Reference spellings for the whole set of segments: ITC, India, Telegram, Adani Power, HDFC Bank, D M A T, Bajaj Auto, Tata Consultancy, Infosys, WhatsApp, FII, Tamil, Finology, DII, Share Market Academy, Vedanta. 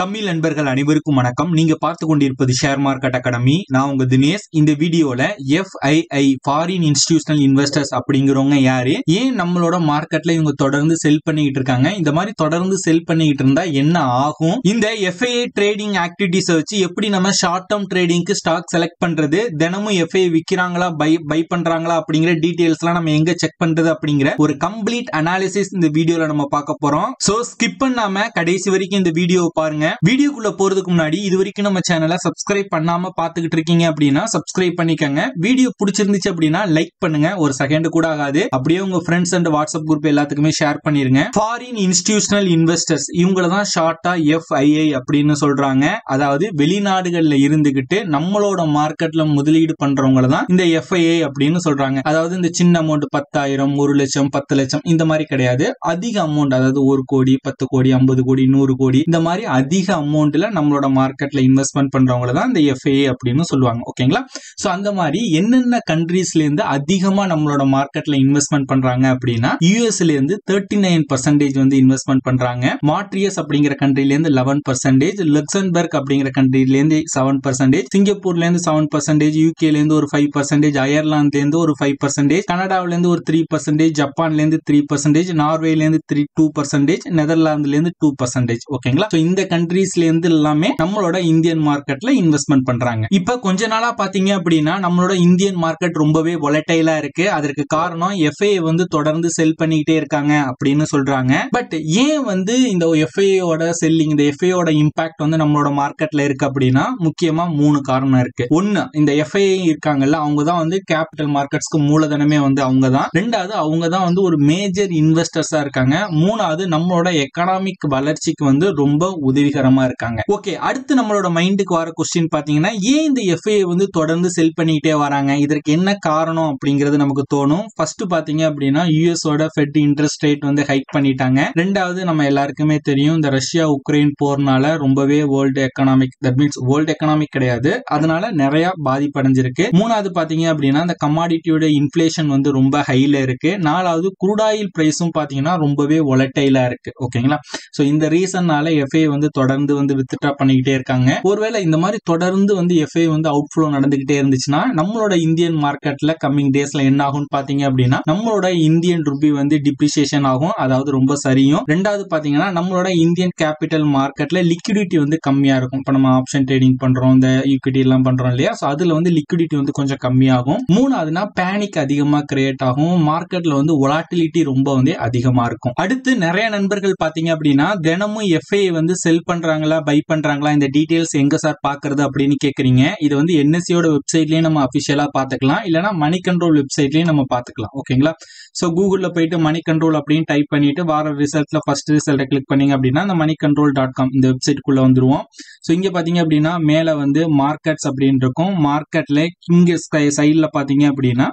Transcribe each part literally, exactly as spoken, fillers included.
தமிழ் நண்பர்கள் அனைவருக்கும் வணக்கம். நீங்க பார்த்து கொண்டிருப்பது ஷேர் மார்க்கெட் அகாடமி. நான் உங்க தினேஷ். இந்த வீடியோல F I I foreign institutional investors அப்படிங்கிறவங்க யாரு, ஏன் நம்மளோட மார்க்கெட்ல இவங்க தொடர்ந்து செல் பண்ணிட்டு இருக்காங்க, இந்த மாதிரி தொடர்ந்து செல் பண்ணிட்டு இருந்தா என்ன ஆகும், இந்த F I I trading activities வச்சு எப்படி நம்ம ஷார்ட் டேர்ம் ட்ரேடிங்க்கு ஸ்டாக் செலக்ட் பண்றது, தினமும் எஃப் ஐ ஐ விற்கிறாங்களா பை பை பண்றாங்களா அப்படிங்கிற டீடைல்ஸ் எல்லாம் நம்ம எங்க செக் பண்றது அப்படிங்கிற ஒரு கம்ப்ளீட் அனாலிசிஸ் இந்த வீடியோல நம்ம பார்க்க போறோம். சோ ஸ்கிப் பண்ணாம கடைசி வரைக்கும் இந்த வீடியோ பாருங்க. வீடியோக்குள்ள போறதுக்கு முன்னாடி இது வரைக்கும் நம்ம சேனலை சப்ஸ்கிரைப் பண்ணாம பாத்துக்கிட்டு இருக்கீங்க அப்படின்னா சப்ஸ்கிரைப் பண்ணிக்கங்க. வீடியோ பிடிச்சிருந்துச்சு அப்படின்னா லைக் பண்ணுங்க, ஒரு செகண்ட் கூட ஆகாது. அப்படியே உங்க ஃப்ரெண்ட்ஸ் அண்ட் வாட்ஸ்அப் குரூப் எல்லாத்துக்குமே ஷேர் பண்ணிருங்க. ஃபாரின் இன்ஸ்டிடியூஷனல் இன்வெஸ்டர்ஸ் இவங்களதான் ஷார்ட்டா எஃப் ஐ ஐ அப்படின்னு சொல்றாங்க. அதாவது வெளிநாடுகள்ல இருந்துகிட்டு நம்மளோட மார்க்கெட்ல முதலீடு பண்றவங்கள தான் இந்த எஃப் ஐ ஐ அப்படின்னு சொல்றாங்க. அதாவது இந்த சின்ன அமௌண்ட் பத்தாயிரம், ஒரு லட்சம், பத்து லட்சம் இந்த மாதிரி கிடையாது. அதிக அமௌண்ட், அதாவது ஒரு கோடி, பத்து கோடி, ஐம்பது கோடி, நூறு கோடி இந்த மாதிரி அதிக அமௌண்ட்ல நம்மளோட மார்க்கெட்ல இன்வெஸ்ட்மெண்ட் பண்றவங்கள தான் இந்த எஃப் ஐ ஐ அப்படின்னு சொல்லுவாங்க. ஓகேங்களா? சோ அந்த மாதிரி என்னென்ன கண்ட்ரீஸ்ல இருந்து அதிகமா நம்மளோட மார்க்கெட்ல இன்வெஸ்ட்மெண்ட் பண்றாங்க அப்படின்னா, யூஎஸ்ல இருந்து தேர்ட்டி நைன் பர்சன்டேஜ் வந்து இன்வெஸ்ட்மெண்ட் பண்றாங்க, மாட்ரியஸ் அப்படிங்கிற கண்ட்ரில இருந்து லெவன் பர்சன்டேஜ், லக்சம்பர்க் அப்படிங்கிற கண்ட்ரில இருந்து செவன் பர்சன்டேஜ், சிங்கப்பூர்ல இருந்து செவன் பர்சன்டேஜ், யூகேல இருந்து ஒரு ஃபைவ் பர்சன்டேஜ், அயர்லாந்துல இருந்து ஒரு ஃபைவ் பர்சன்டேஜ், கனடாவில இருந்து ஒரு த்ரீ பர்சன்டேஜ், ஜப்பான்ல இருந்து த்ரீ பர்சன்டேஜ், நார்வேல இருந்து த்ரீ டூ பர்சன்டேஜ், நெதர்லாந்துல இருந்து டூ பர்சன்டேஜ். ஓகேங்களா? இந்த கண்ட்ரீஸ்ல இருந்து எல்லாமே நம்மளோட இந்தியன் மார்க்கெட்ல இன்வெஸ்ட்மெண்ட் பண்றாங்க. இப்ப கொஞ்ச நாளா பாத்தீங்க அப்படின்னா நம்மளோட இந்தியன் மார்க்கெட் ரொம்பவே வொலடைலா இருக்கு. அதற்கு காரணம் எஃப் ஐ ஐ வந்து தொடர்ந்து செல் பண்ணிக்கிட்டே இருக்காங்க அப்படின்னு சொல்றாங்க. பட் ஏன் வந்து இந்த எஃப் ஐ ஐ ஓட செல்லிங், இந்த எஃப் ஐ ஐ ஓட இம்பாக்ட் வந்து நம்மளோட மார்க்கெட்ல இருக்கு அப்படின்னா முக்கியமா மூணு காரணம் இருக்கு. ஒன்னு, இந்த எஃப் ஐ ஐ இருக்காங்கல்ல அவங்க தான் வந்து கேபிட்டல் மார்க்கெட்ஸ்க்கு மூலதனமே வந்து அவங்க தான். ரெண்டாவது, அவங்க தான் வந்து ஒரு மேஜர் இன்வெஸ்டர்ஸா இருக்காங்க. மூணாவது, நம்மளோட எக்கனாமிக் வளர்ச்சிக்கு வந்து ரொம்ப உதவிகரமா இருக்காங்க. ஓகே, அடுத்து நம்மளோட மைண்டுக்கு வர கொஸ்டின் பாத்தீங்கன்னா, ஏன் இந்த எஃப் ஐ ஐ வந்து தொடர்ந்து செல் பண்ணிட்டே வராங்க, இதற்கு என்ன காரணம் அப்படிங்கிறது நமக்கு தோணும். ஃபர்ஸ்ட் பாத்தீங்க அப்படின்னா யுஎஸ் ஓட ஃபெட் இன்ட்ரெஸ்ட் ரேட் வந்து ஹைக் பண்ணிட்டாங்க. ரெண்டாவது, நம்ம எல்லாருக்குமே தெரியும் இந்த ரஷ்யா உக்ரைன் போர்னால ரொம்பவே world economic, that means world economic கிடையாது, அதனால நிறைய பாதிப்படைஞ்சிருக்கு. மூணாவது பாத்தீங்க அப்படின்னா இந்த கமாடிட்டியோட இன்ஃபிளேஷன் வந்து ரொம்ப ஹைல இருக்கு. நாலாவது, குரூடாயில் பிரைஸும் பாத்தீங்கன்னா ரொம்பவே வொலடைலா இருக்கு. ஓகேங்களா? சோ இந்த ரீசன்னால எஃப் ஐ ஐ வந்து தொடர்ந்து வந்து வித்ட்ரா பண்ணிக்கிட்டே இருக்காங்க. ஒருவேளை இந்த மாதிரி தொடர்ந்து வந்து எஃப் ஐ ஐ வந்து அவுட்ஃப்ளோ நடந்துகிட்டே இருந்துச்சுன்னா நம்மளோட இந்தியன் மார்க்கெட்ல கம்மிங் டேஸ்ல என்ன ஆகும் பாத்தீங்க அப்படின்னா, நம்மளோட இந்தியன் ரூபி வந்து டிப்ரிசியேஷன் ஆகும், அதாவது ரொம்ப சரியும். ரெண்டாவது பாத்தீங்கன்னா நம்மளோட இந்தியன் கேபிட்டல் மார்க்கெட்ல லிக்விடிட்டி வந்து கம்மியா இருக்கும். இப்ப நம்ம ஆப்ஷன் ட்ரேடிங் பண்றோம், இந்த ஈக்விட்டி எல்லாம் பண்றோம் இல்லையா, அதுல வந்து லிக்விடிட்டி வந்து கொஞ்சம் கம்மியாகும். மூணாவதுனா பேனிக் அதிகமா கிரியேட் ஆகும், மார்க்கெட்ல வந்து வொலாட்டிலிட்டி ரொம்ப வந்து அதிகமா இருக்கும். அடுத்து நிறைய நண்பர்கள் பாத்தீங்க அப்படின்னா தினமும் எஃப் ஐ ஐ வந்து செல் பண்றாங்களா பை பண்றாங்களா இந்த டீடைல்ஸ் எங்க சார் பாக்குறது அப்படின்னு கேக்குறீங்க. இது வந்து என் எஸ் யூ ஓட வெப்சைட்லயே நம்ம அபிஷியலா பாத்துக்கலாம், இல்லனா மணி கண்ட்ரோல் வெப்சைட்லயே நம்ம பாத்துக்கலாம். ஓகேங்களா? சோ கூகுள்ல போயிட்டு மணி கண்ட்ரோல் அப்படின்னு டைப் பண்ணிட்டு வார ரிசல்ட்ல ஃபர்ஸ்ட் ரிசல்ட்டை கிளிக் பண்ணீங்க அப்படின்னா அந்த மணி கண்ட்ரோல் டாட் காம் இந்த வெப்சைட்குள்ள வந்துருவோம். சோ இங்க பாத்தீங்க அப்படின்னா மேல வந்து மார்க்கெட்ஸ் அப்படின்னு இருக்கும். மார்க்கெட்ல இங்க சைட்ல பாத்தீங்க அப்படின்னா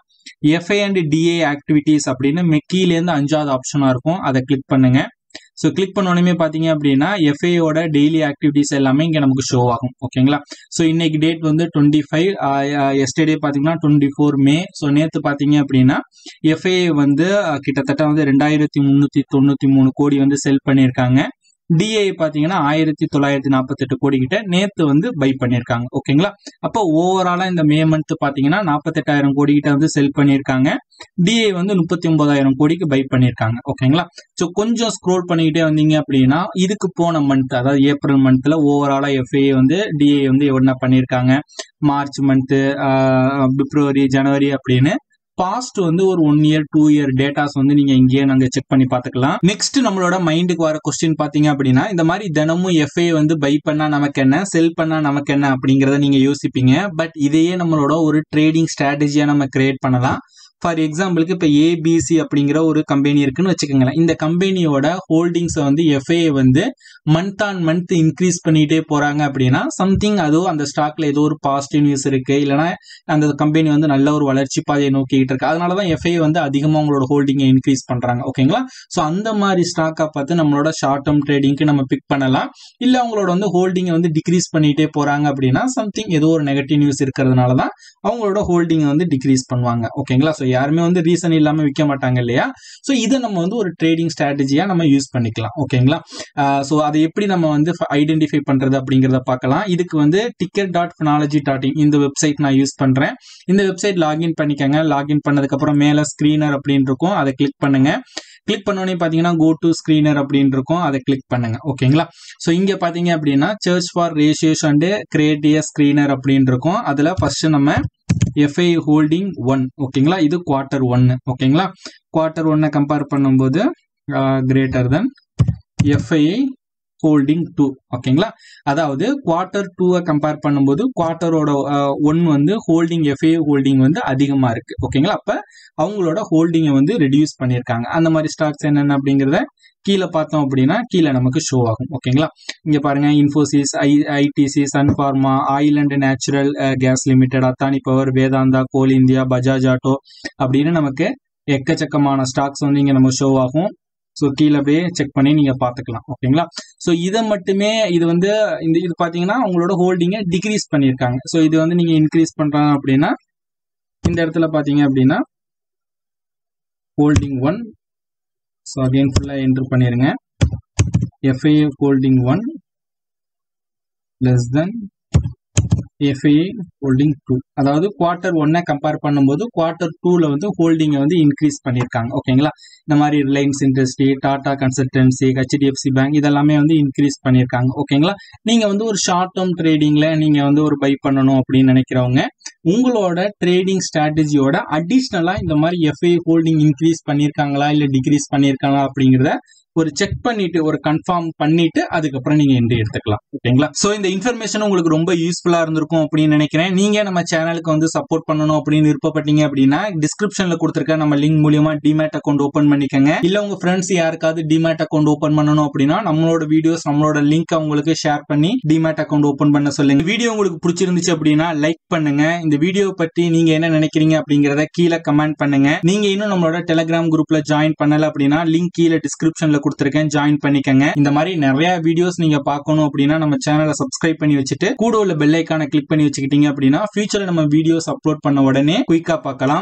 F I I and D A activities அப்படின்னு கீழே இருந்து அஞ்சாவது ஆப்ஷனா இருக்கும், அதை கிளிக் பண்ணுங்க. சோ கிளிக் பண்ணோடனே பாத்தீங்க அப்படின்னா எஃப் ஐ ஐ ஓட டெய்லி ஆக்டிவிட்டிஸ் எல்லாமே இங்க நமக்கு ஷோ ஆகும். ஓகேங்களா? சோ இன்னைக்கு டேட் வந்து டுவெண்ட்டி ஃபைவ், எஸ்டர்டே பாத்தீங்கன்னா டுவெண்ட்டி ஃபோர் மே. சோ நேத்து பாத்தீங்க அப்படின்னா எஃப் ஐ ஐ வந்து கிட்டத்தட்ட வந்து ரெண்டாயிரத்தி முன்னூத்தி தொண்ணூத்தி மூணு கோடி வந்து செல் பண்ணிருக்காங்க. டிஐ பாத்தீங்கன்னா ஆயிரத்தி தொள்ளாயிரத்தி நாற்பத்தி எட்டு கோடி கிட்ட நேத்து வந்து பை பண்ணிருக்காங்க. ஓகேங்களா? அப்போ ஓவராலா இந்த மே மந்த் பாத்தீங்கன்னா நாற்பத்தி எட்டாயிரம் கோடி கிட்ட வந்து செல் பண்ணிருக்காங்க. டிஐ வந்து முப்பத்தி ஒன்பதாயிரம் கோடிக்கு பை பண்ணிருக்காங்க. ஓகேங்களா? சோ கொஞ்சம் ஸ்க்ரோல் பண்ணிக்கிட்டே வந்தீங்க அப்படின்னா இதுக்கு போன மந்த், அதாவது ஏப்ரல் மந்த்ல ஓவராலா எஃப் ஐ ஐ வந்து டிஐ வந்து என்ன பண்ணிருக்காங்க, மார்ச் மந்த், பிப்ரவரி, ஜனவரி அப்படின்னு பாஸ்ட் வந்து ஒரு one year two year datas வந்து நீங்க இங்கேயே நாங்க செக் பண்ணி பாத்துக்கலாம். நெக்ஸ்ட் நம்மளோட மைண்டுக்கு வர கொஸ்டின் பாத்தீங்க அப்படின்னா, இந்த மாதிரி தினமும் எஃப் ஐ ஐ வந்து பை பண்ணா நமக்கு என்ன, செல் பண்ணா நமக்கு என்ன அப்படிங்கறத நீங்க யோசிப்பீங்க. பட் இதையே நம்மளோட ஒரு ட்ரேடிங் ஸ்ட்ராட்டஜியா நம்ம கிரியேட் பண்ணலாம். ஃபார் எக்ஸாம்பிளுக்கு இப்ப ஏபிசி அப்படிங்கிற ஒரு கம்பெனி இருக்குன்னு வச்சுக்கோங்களேன். இந்த கம்பெனியோட ஹோல்டிங்ஸ் வந்து எஃப் ஐ ஐ வந்து மந்த் ஆன் மந்த் இன்க்ரீஸ் பண்ணிட்டே போறாங்க அப்படின்னா சம்திங் அதோ அந்த ஸ்டாக்ல ஏதோ ஒரு பாசிட்டிவ் நியூஸ் இருக்கு, இல்லைன்னா அந்த கம்பெனி வந்து நல்ல ஒரு வளர்ச்சி பாதையை நோக்கிட்டு இருக்கு, அதனாலதான் எஃப் ஐ ஐ வந்து அதிகமா உங்களோட ஹோல்டிங்கை இன்க்ரீஸ் பண்றாங்க. ஓகேங்களா? சோ அந்த மாதிரி ஸ்டாக்கை பார்த்து நம்மளோட ஷார்ட் டேர்ம் ட்ரேடிங்க்கு நம்ம பிக் பண்ணலாம். இல்ல அவங்களோட வந்து ஹோல்டிங்கை வந்து டிக்ரீஸ் பண்ணிட்டே போறாங்க அப்படின்னா சம்திங் ஏதோ ஒரு நெகட்டிவ் நியூஸ் இருக்கிறதுனாலதான் அவங்களோட ஹோல்டிங்கை வந்து டிக்ரீஸ் பண்ணுவாங்க. ஓகேங்களா? சோ யாருமே வந்து ரீசன் இல்லாம விற்க மாட்டாங்க இல்லையா சோ இத நம்ம வந்து ஒரு ட்ரேடிங் ஸ்ட்ராட்டஜியா நம்ம யூஸ் பண்ணிக்கலாம் ஓகேங்களா சோ அதை எப்படி நம்ம வந்து ஐடென்டிஃபை பண்றது அப்படிங்கறத பார்க்கலாம் இதுக்கு வந்து ticker dot phenology dot in இந்த வெப்சைட் நான் யூஸ் பண்றேன் இந்த வெப்சைட் லாகின் பண்ணிக்கங்க லாகின் பண்ணதுக்கு அப்புறம் மேல ஸ்கிரீனர் அப்படினு இருக்கும் அதை கிளிக் பண்ணுங்க Click பண்ணோனே பாத்தீங்கன்னா go to screener அப்படினு இருக்கும் அதை கிளிக் பண்ணுங்க ஓகேங்களா சோ இங்க பாத்தீங்க அப்படினா search for ratios and create a screener அப்படினு இருக்கும் அதுல first நம்ம F I I holding one ஓகேங்களா இது quarter one ஓகேங்களா quarter one compare பண்ணும்போது greater than F I I holding two ஓகேங்களா அதாவது quarter two compare பண்ணும்போது quarter ஓட one வந்து holding F I I holding வந்து அதிகமா இருக்கு ஓகேங்களா அப்ப அவங்களோட holding வந்து reduce பண்ணிருக்காங்க அந்த மாதிரி ஸ்டாக்ஸ் என்னென்ன அப்படிங்கறத கீழ பார்த்தோம் அப்படினா கீழ நமக்கு ஷோ ஆகும் ஓகேங்களா இங்க பாருங்க Infosys I T C Sun Pharma Oil and Natural Gas Limited Adani Power Vedanta Coal India Bajaj Auto அப்படினு நமக்கு எக்கச்சக்கமான ஸ்டாக்ஸ் வந்து இங்க நம்ம ஷோ ஆகும் So, கீழ போய் செக் பண்ணி நீங்க பார்த்துக்கலாம் ஓகேங்களா சோ இத மட்டுமே இது வந்து இந்த இது பாத்தீங்கன்னா உங்களோட ஹோல்டிங்க டிக்ரீஸ் பண்ணிருக்காங்க சோ இது வந்து நீங்க இன்கிரீஸ் பண்றாங்க அப்படினா இந்த இடத்துல பாத்தீங்க அப்படினா ஹோல்டிங் one சோ அகைன் ஃபுல்லா என்டர் பண்ணிருங்க F I I holding one less than F I I holding two அதாவது quarter one கம்பேர் பண்ணும்போது quarter two ல வந்து holding வந்து இன்கிரீஸ் பண்ணிருக்காங்க ஓகேங்களா இந்த மாதிரி Reliance Industry Tata Consultancy H D F C Bank இதெல்லாம் வந்து இன்கிரீஸ் பண்ணிருக்காங்க ஓகேங்களா நீங்க வந்து ஒரு ஷார்ட் டர்ம் ட்ரேடிங்ல நீங்க வந்து ஒரு பை பண்ணனும் அப்படி நினைக்கிறவங்க உங்களோட ட்ரேடிங் ஸ்ட்ராட்டஜியோட அடிஷனலா இந்த மாதிரி F I I holding increase பண்ணிருக்காங்களா இல்ல டிக்ரீஸ் பண்ணிருக்காங்களா அப்படிங்கறத ஒரு செக் பண்ணிட்டு ஒரு கன்ஃபார்ம் பண்ணிட்டு அதுக்கு அப்புறம் நீங்க என்ட்ரி எடுத்துக்கலாம் ஓகேங்களா சோ இந்த இன்ஃபர்மேஷன் உங்களுக்கு ரொம்ப யூஸ்ஃபுல்லா இருந்திருக்கும் அப்படி நினைக்கிறேன் நீங்க நம்ம சேனலுக்கு வந்து சப்போர்ட் பண்ணனும் அப்படி விருப்பப்பட்டீங்க அப்படினா டிஸ்கிரிப்ஷன்ல கொடுத்திருக்க நம்ம லிங்க் மூலமா D M A T account open பண்ணிக்கங்க இல்ல உங்க फ्रेंड्स யாருக்காவது D M A T account open பண்ணனும் அப்படினா நம்மளோட வீடியோஸ் நம்மளோட லிங்க் உங்களுக்கு ஷேர் பண்ணி D M A T account open பண்ண சொல்லுங்க வீடியோ உங்களுக்கு பிடிச்சிருந்துச்சு அப்படினா லைக் பண்ணுங்க இந்த வீடியோ பத்தி நீங்க என்ன நினைக்கிறீங்க அப்படிங்கறத கீழ கமெண்ட் பண்ணுங்க நீங்க இன்னும் நம்மளோட Telegram குரூப்ல ஜாயின் பண்ணல அப்படினா லிங்க் கீழ டிஸ்கிரிப்ஷன்ல கொடுத்திருக்கேன் ஜாயின் பண்ணிக்கங்க இந்த மாதிரி நிறைய வீடியோஸ் நீங்க பார்க்கணும் அப்படினா நம்ம சேனலை சப்ஸ்கிரைப் பண்ணி வச்சிட்டு கூட உள்ள பெல் ஐகானை கிளிக் பண்ணி வச்சிட்டீங்க அப்படினா ஃபியூச்சர்ல நம்ம வீடியோஸ் அப்லோட் பண்ண உடனே குயிக்கா பார்க்கலாம்